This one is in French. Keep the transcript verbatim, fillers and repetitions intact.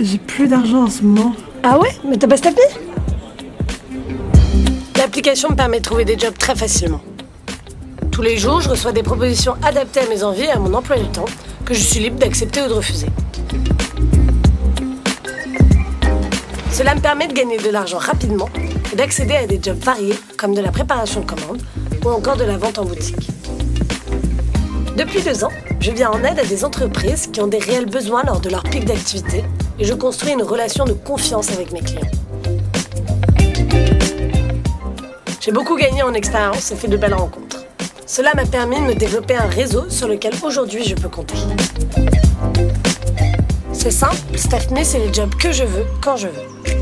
J'ai plus d'argent en ce moment. Ah ouais? Mais t'as pas StaffMe? L'application me permet de trouver des jobs très facilement. Tous les jours, je reçois des propositions adaptées à mes envies et à mon emploi du temps que je suis libre d'accepter ou de refuser. Cela me permet de gagner de l'argent rapidement et d'accéder à des jobs variés comme de la préparation de commandes ou encore de la vente en boutique. Depuis deux ans, je viens en aide à des entreprises qui ont des réels besoins lors de leur pic d'activité et je construis une relation de confiance avec mes clients. J'ai beaucoup gagné en expérience et fait de belles rencontres. Cela m'a permis de me développer un réseau sur lequel aujourd'hui je peux compter. C'est simple, StaffMe, c'est les jobs que je veux, quand je veux.